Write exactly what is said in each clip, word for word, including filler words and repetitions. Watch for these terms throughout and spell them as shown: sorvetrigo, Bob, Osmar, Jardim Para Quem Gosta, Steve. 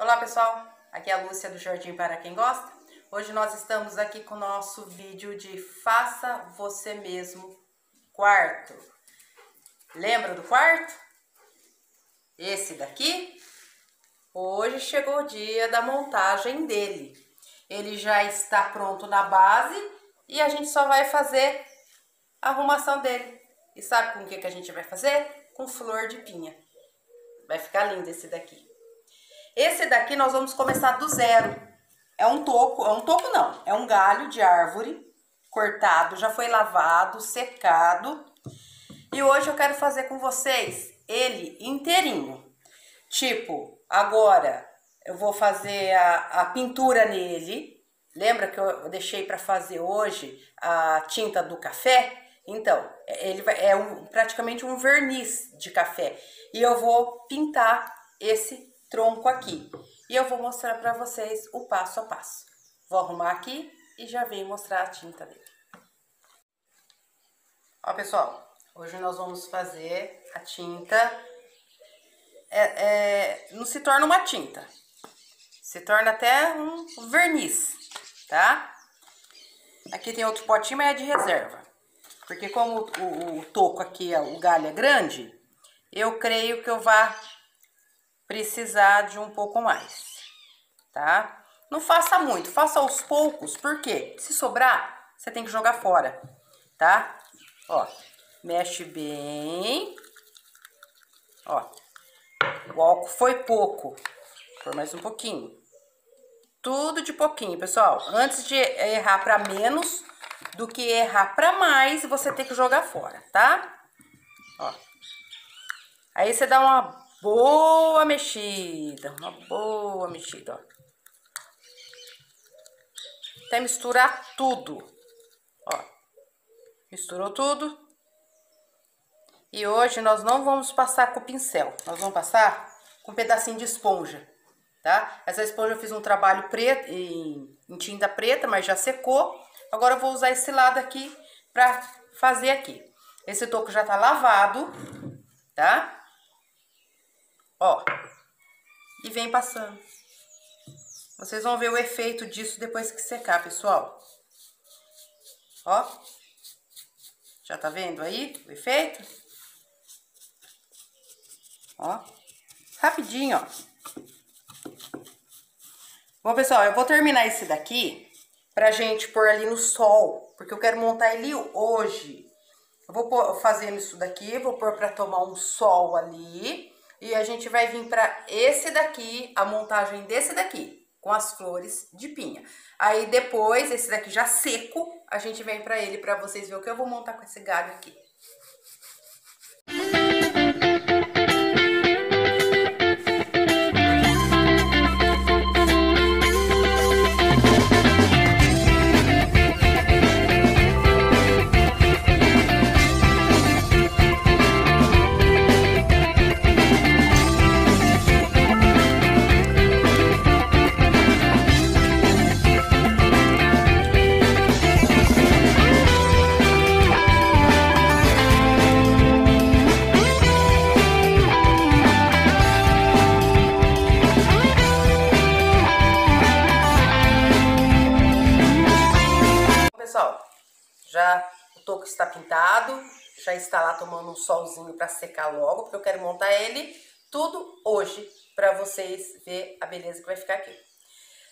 Olá pessoal, aqui é a Lúcia do Jardim Para Quem Gosta. Hoje nós estamos aqui com o nosso vídeo de Faça Você Mesmo Quarto. Lembra do quarto? Esse daqui? Hoje chegou o dia da montagem dele. Ele já está pronto na base e a gente só vai fazer a arrumação dele. E sabe com o que que a gente vai fazer? Com flor de pinha. Vai ficar lindo esse daqui. Esse daqui nós vamos começar do zero. É um toco, é um toco não, é um galho de árvore cortado, já foi lavado, secado. E hoje eu quero fazer com vocês ele inteirinho. Tipo, agora eu vou fazer a, a pintura nele. Lembra que eu deixei para fazer hoje a tinta do café? Então, ele vai, é um, praticamente um verniz de café. E eu vou pintar esse tronco aqui. E eu vou mostrar para vocês o passo a passo. Vou arrumar aqui e já venho mostrar a tinta dele. Ó, pessoal, hoje nós vamos fazer a tinta. É, é, não se torna uma tinta, se torna até um verniz, tá? Aqui tem outro potinho, mas é de reserva. Porque como o, o, o toco aqui, o galho é grande, eu creio que eu vá precisar de um pouco mais, tá? Não faça muito, faça aos poucos, porque se sobrar, você tem que jogar fora, tá? Ó, mexe bem. Ó, o álcool foi pouco, por mais um pouquinho. Tudo de pouquinho, pessoal. Antes de errar para menos do que errar para mais, você tem que jogar fora, tá? Ó, aí você dá uma boa mexida, uma boa mexida, ó. Até misturar tudo, ó. Misturou tudo. E hoje nós não vamos passar com o pincel, nós vamos passar com um pedacinho de esponja, tá? Essa esponja eu fiz um trabalho preto, em, em tinta preta, mas já secou. Agora eu vou usar esse lado aqui pra fazer aqui. Esse toco já tá lavado, tá? Ó, e vem passando. Vocês vão ver o efeito disso depois que secar, pessoal. Ó, já tá vendo aí o efeito? Ó, rapidinho, ó. Bom, pessoal, eu vou terminar esse daqui pra gente pôr ali no sol, porque eu quero montar ele hoje. Eu vou fazer isso daqui, vou pôr pra tomar um sol ali. E a gente vai vir para esse daqui, a montagem desse daqui, com as flores de pinha. Aí depois, esse daqui já seco, a gente vem para ele, para vocês verem o que eu vou montar com esse galho aqui. Já o toco está pintado, já está lá tomando um solzinho para secar logo, porque eu quero montar ele tudo hoje para vocês verem a beleza que vai ficar aqui.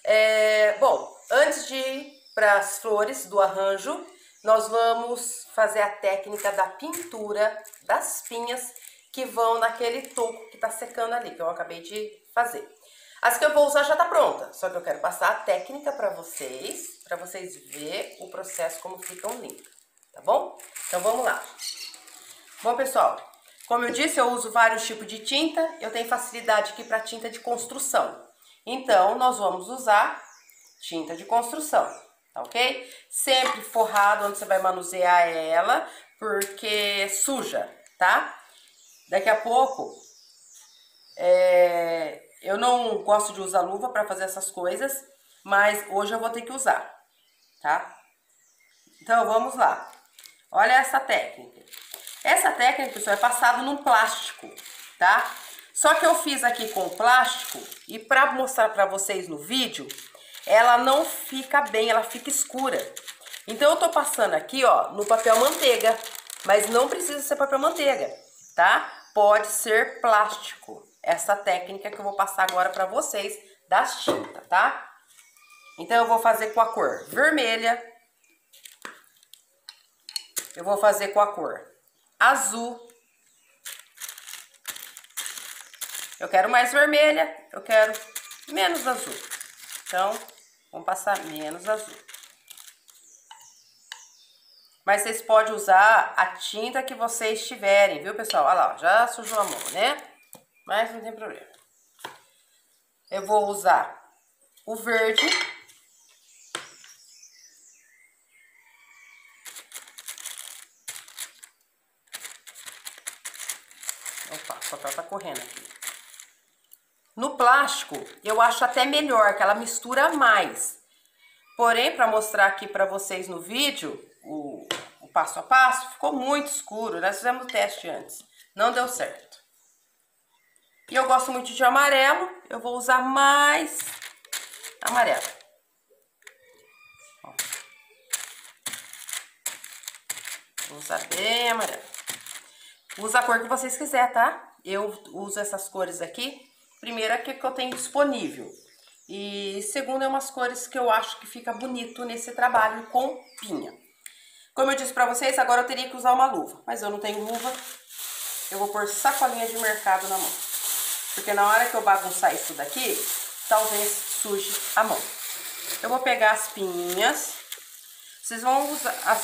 É, bom, antes de ir para as flores do arranjo, nós vamos fazer a técnica da pintura das pinhas que vão naquele toco que está secando ali, que eu acabei de fazer. As que eu vou usar já tá pronta, só que eu quero passar a técnica pra vocês, pra vocês verem o processo, como ficam lindas, tá bom? Então vamos lá. Bom, pessoal, como eu disse, eu uso vários tipos de tinta, eu tenho facilidade aqui pra tinta de construção. Então, nós vamos usar tinta de construção, tá ok? Sempre forrado, onde você vai manusear ela, porque suja, tá? Daqui a pouco, é... eu não gosto de usar luva para fazer essas coisas, mas hoje eu vou ter que usar, tá? Então, vamos lá. Olha essa técnica. Essa técnica, pessoal, é passada num plástico, tá? Só que eu fiz aqui com plástico e para mostrar para vocês no vídeo, ela não fica bem, ela fica escura. Então eu tô passando aqui, ó, no papel manteiga, mas não precisa ser papel manteiga, tá? Pode ser plástico. Essa técnica que eu vou passar agora para vocês das tintas, tá? Então eu vou fazer com a cor vermelha. Eu vou fazer com a cor azul. Eu quero mais vermelha, eu quero menos azul. Então, vamos passar menos azul. Mas vocês podem usar a tinta que vocês tiverem, viu, pessoal? Olha lá, já sujou a mão, né? Mas não tem problema. Eu vou usar o verde. Opa, o papel tá correndo aqui. No plástico, eu acho até melhor, que ela mistura mais. Porém, para mostrar aqui para vocês no vídeo, o, o passo a passo, ficou muito escuro. Nós fizemos o teste antes, não deu certo. E eu gosto muito de amarelo, eu vou usar mais amarelo. Ó. Vou usar bem amarelo. Usa a cor que vocês quiserem, tá? Eu uso essas cores aqui. Primeiro é que eu tenho disponível. E segundo é umas cores que eu acho que fica bonito nesse trabalho com pinha. Como eu disse pra vocês, agora eu teria que usar uma luva. Mas eu não tenho luva. Eu vou pôr sacolinha de mercado na mão. Porque na hora que eu bagunçar isso daqui, talvez suje a mão. Eu vou pegar as pinhas. Vocês vão usar as,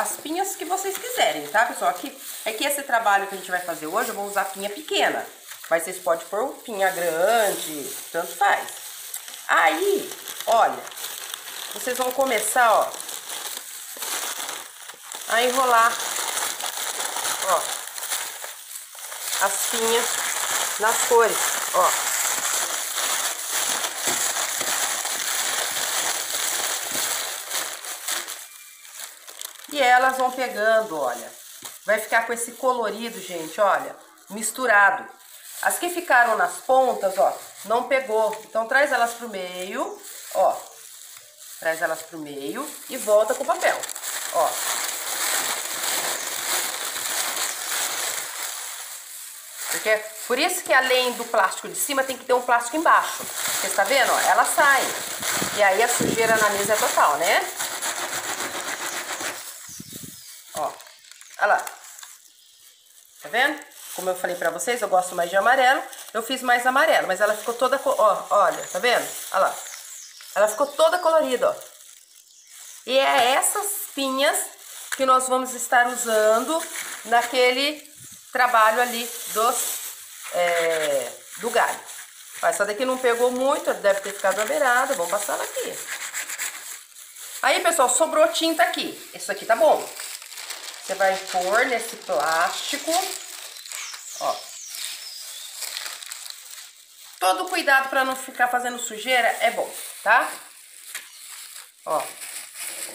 as pinhas que vocês quiserem, tá, pessoal? Aqui, aqui esse trabalho que a gente vai fazer hoje, eu vou usar pinha pequena. Mas vocês podem pôr pinha grande, tanto faz. Aí, olha, vocês vão começar, ó, a enrolar, ó, as pinhas nas cores, ó. E elas vão pegando, olha. Vai ficar com esse colorido, gente, olha, misturado. As que ficaram nas pontas, ó, não pegou. Então, traz elas pro meio, ó. Traz elas pro meio e volta com o papel, ó. Porque, por isso que além do plástico de cima, tem que ter um plástico embaixo. Vocês tá vendo? Ó, ela sai. E aí, a sujeira na mesa é total, né? Ó, olha lá. Tá vendo? Como eu falei pra vocês, eu gosto mais de amarelo. Eu fiz mais amarelo, mas ela ficou toda... Ó, olha, tá vendo? Olha lá. Ela ficou toda colorida, ó. E é essas pinhas que nós vamos estar usando naquele trabalho ali dos, é, do galho. Ó, essa daqui não pegou muito, deve ter ficado na beirada. Vou passar ela aqui. Aí, pessoal, sobrou tinta aqui. Isso aqui tá bom. Você vai pôr nesse plástico... Ó, todo cuidado para não ficar fazendo sujeira é bom, tá? Ó,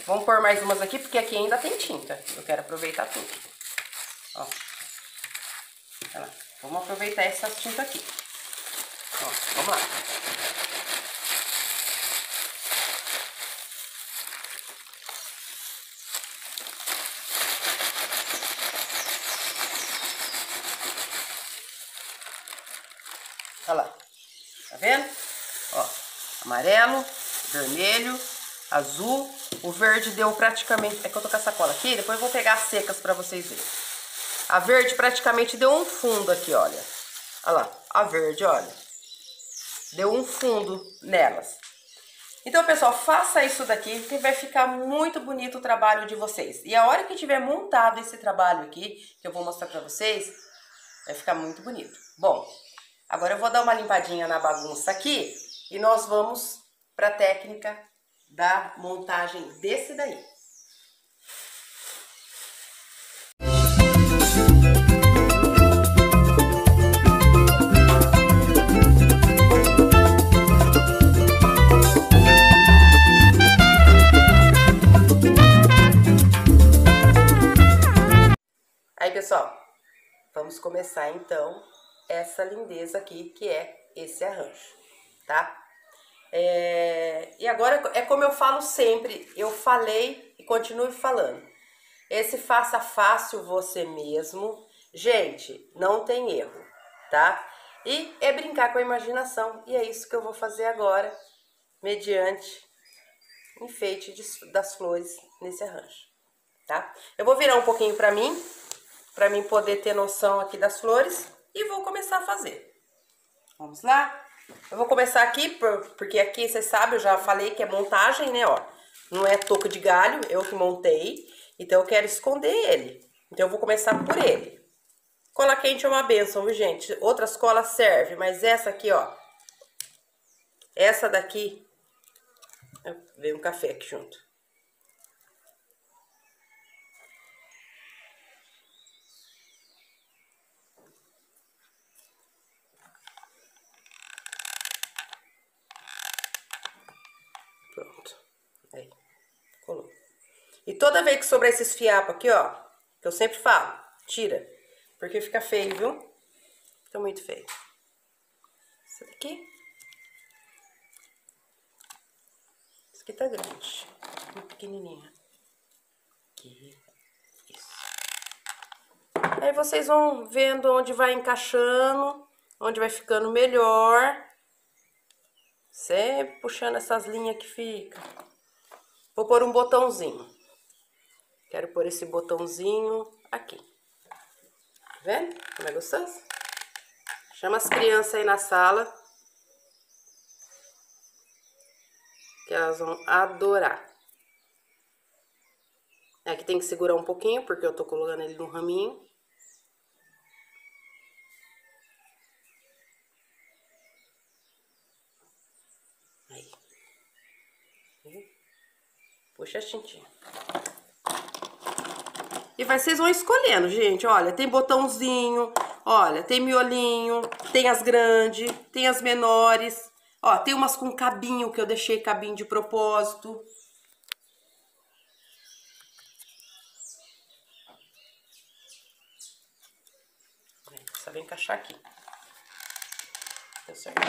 vamos pôr mais umas aqui, porque aqui ainda tem tinta. Eu quero aproveitar tudo. Ó, olha lá. Vamos aproveitar essa tinta aqui. Ó, vamos lá. Olha lá, tá vendo? Ó, amarelo, vermelho, azul, o verde deu praticamente... É que eu tô com a sacola aqui, depois eu vou pegar as secas pra vocês verem. A verde praticamente deu um fundo aqui, olha. Olha lá, a verde, olha. Deu um fundo nelas. Então, pessoal, faça isso daqui que vai ficar muito bonito o trabalho de vocês. E a hora que tiver montado esse trabalho aqui, que eu vou mostrar pra vocês, vai ficar muito bonito. Bom... Agora eu vou dar uma limpadinha na bagunça aqui e nós vamos para a técnica da montagem desse daí. Aí, pessoal, vamos começar então essa lindeza aqui, que é esse arranjo, tá? É, e agora é como eu falo sempre, eu falei e continuo falando. Esse faça fácil você mesmo, gente, não tem erro, tá? E é brincar com a imaginação, e é isso que eu vou fazer agora, mediante enfeite de, das flores nesse arranjo, tá? Eu vou virar um pouquinho pra mim, pra mim poder ter noção aqui das flores, e vou começar a fazer. Vamos lá? Eu vou começar aqui, porque aqui, vocês sabem, eu já falei que é montagem, né, ó. Não é toco de galho, eu que montei, então eu quero esconder ele. Então eu vou começar por ele. Cola quente é uma benção, viu, gente? Outras colas servem, mas essa aqui, ó. Essa daqui... Veio um café aqui junto. Pronto. Aí, colou. E toda vez que sobrar esses fiapos aqui, ó, que eu sempre falo, tira. Porque fica feio, viu? Fica muito feio. Isso daqui. Isso aqui tá grande. Muito pequenininha. Aqui. Isso. Aí vocês vão vendo onde vai encaixando, onde vai ficando melhor. Sempre puxando essas linhas que fica. Vou pôr um botãozinho. Quero pôr esse botãozinho aqui. Tá vendo? Como é gostoso? Chama as crianças aí na sala, que elas vão adorar. Aqui tem que segurar um pouquinho, porque eu tô colocando ele no raminho. Aí. Puxa a tintinha. E vocês vão escolhendo, gente, olha, tem botãozinho, olha, tem miolinho, tem as grandes, tem as menores, ó, tem umas com cabinho, que eu deixei cabinho de propósito. Só vem encaixar aqui. Deu certo.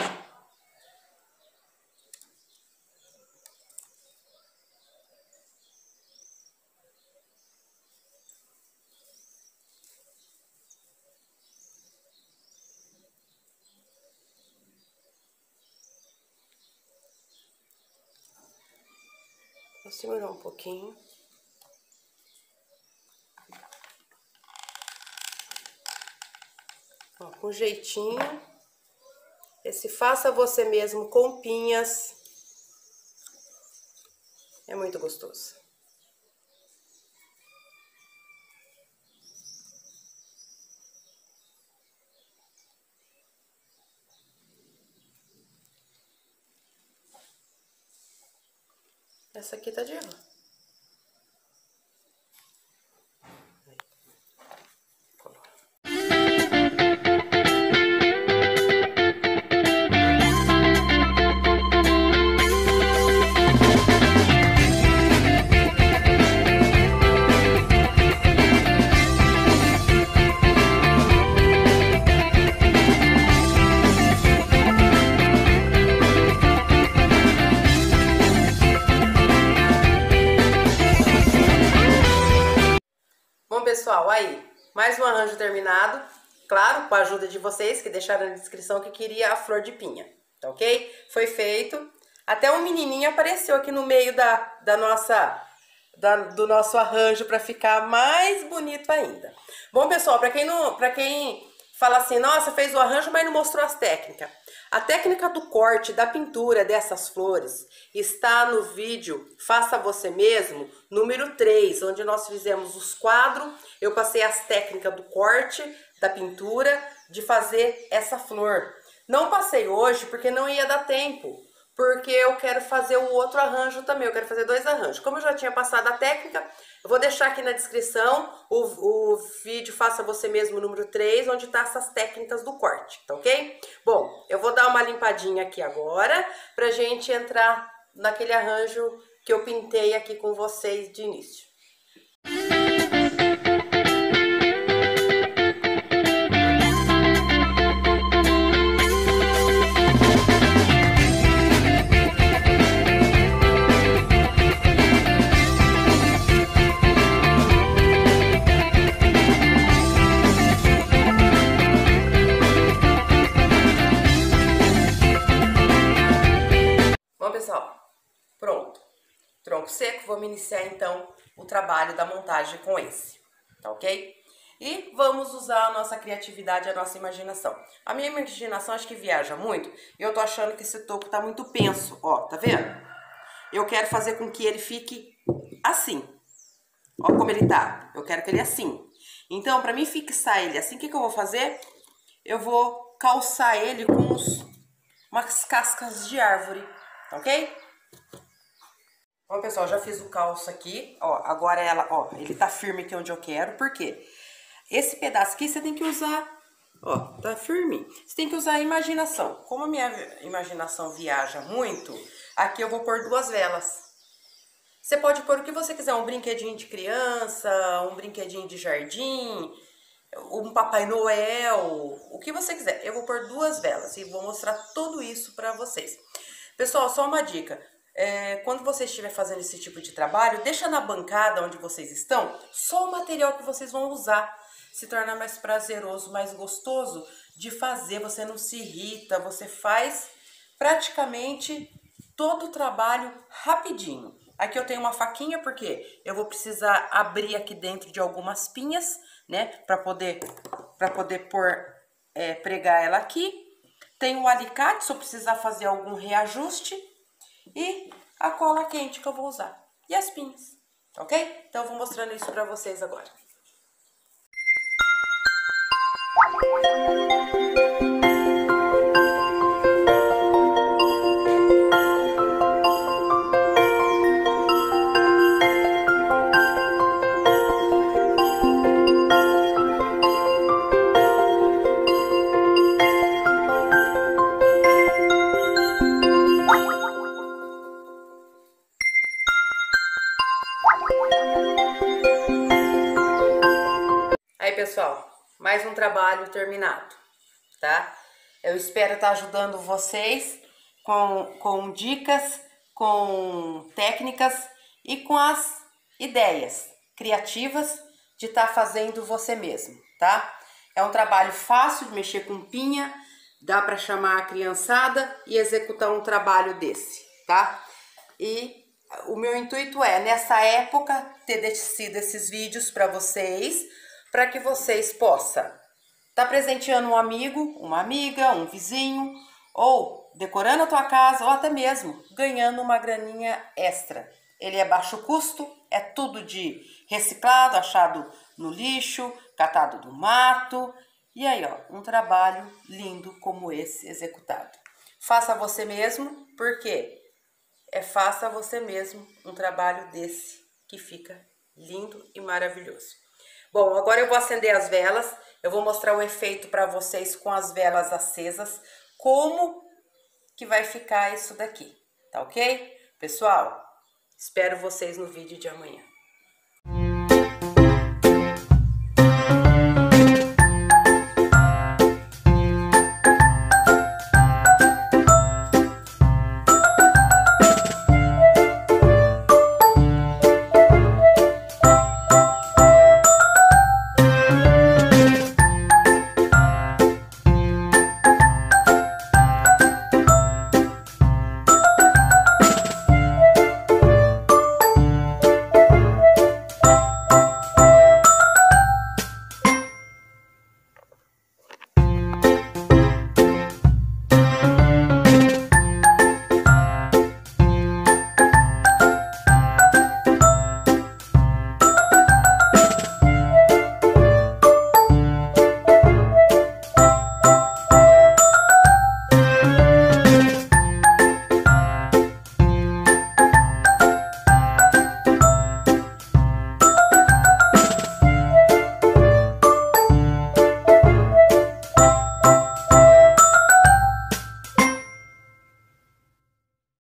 Vou segurar um pouquinho. Ó, com jeitinho. Esse faça você mesmo com pinhas. É muito gostoso. Essa aqui tá de erro. Pessoal, aí, mais um arranjo terminado, claro, com a ajuda de vocês que deixaram na descrição que queria a flor de pinha, tá ok? Foi feito, até um menininho apareceu aqui no meio da, da nossa, da, do nosso arranjo para ficar mais bonito ainda. Bom, pessoal, para quem não, para quem fala assim, nossa, fez o arranjo, mas não mostrou as técnicas. A técnica do corte, da pintura dessas flores está no vídeo Faça Você Mesmo, número três, onde nós fizemos os quadros, eu passei as técnicas do corte, da pintura, de fazer essa flor. Não passei hoje porque não ia dar tempo, porque eu quero fazer o outro arranjo também, eu quero fazer dois arranjos. Como eu já tinha passado a técnica, eu vou deixar aqui na descrição o, o vídeo Faça Você Mesmo, número três, onde tá essas técnicas do corte, tá ok? Bom, eu vou dar uma limpadinha aqui agora, pra gente entrar naquele arranjo que eu pintei aqui com vocês de início. tronco seco. Vamos iniciar então o trabalho da montagem com esse, tá ok? E vamos usar a nossa criatividade, a nossa imaginação. A minha imaginação acho que viaja muito e eu tô achando que esse toco tá muito penso, ó, tá vendo? Eu quero fazer com que ele fique assim, ó como ele tá, eu quero que ele é assim. Então, pra mim fixar ele assim, o que que eu vou fazer? Eu vou calçar ele com uns, umas cascas de árvore, tá ok? Bom, pessoal, já fiz o calço aqui, ó, agora ela, ó, ele tá firme aqui onde eu quero, por quê? Esse pedaço aqui você tem que usar, ó, tá firme. Você tem que usar a imaginação. Como a minha imaginação viaja muito, aqui eu vou pôr duas velas. Você pode pôr o que você quiser, um brinquedinho de criança, um brinquedinho de jardim, um Papai Noel, o que você quiser. Eu vou pôr duas velas e vou mostrar tudo isso pra vocês. Pessoal, só uma dica. É, quando você estiver fazendo esse tipo de trabalho, deixa na bancada onde vocês estão só o material que vocês vão usar. Se torna mais prazeroso, mais gostoso de fazer, você não se irrita, você faz praticamente todo o trabalho rapidinho. Aqui eu tenho uma faquinha porque eu vou precisar abrir aqui dentro de algumas pinhas, né, para poder, para poder pôr, é, pregar ela aqui. Tem um alicate, se eu precisar fazer algum reajuste, e a cola quente que eu vou usar, e as pinhas, ok? Então eu vou mostrando isso para vocês agora. Aí, pessoal, mais um trabalho terminado, tá? Eu espero estar ajudando vocês com, com dicas, com técnicas e com as ideias criativas de estar fazendo você mesmo, tá? É um trabalho fácil de mexer com pinha, dá para chamar a criançada e executar um trabalho desse, tá? E o meu intuito é, nessa época, ter decidido esses vídeos para vocês, para que vocês possam estar presenteando um amigo, uma amiga, um vizinho, ou decorando a tua casa, ou até mesmo ganhando uma graninha extra. Ele é baixo custo, é tudo de reciclado, achado no lixo, catado do mato. E aí, ó, um trabalho lindo como esse executado. Faça você mesmo, porque é faça você mesmo um trabalho desse que fica lindo e maravilhoso. Bom, agora eu vou acender as velas, eu vou mostrar o efeito para vocês com as velas acesas, como que vai ficar isso daqui, tá ok? Pessoal, espero vocês no vídeo de amanhã.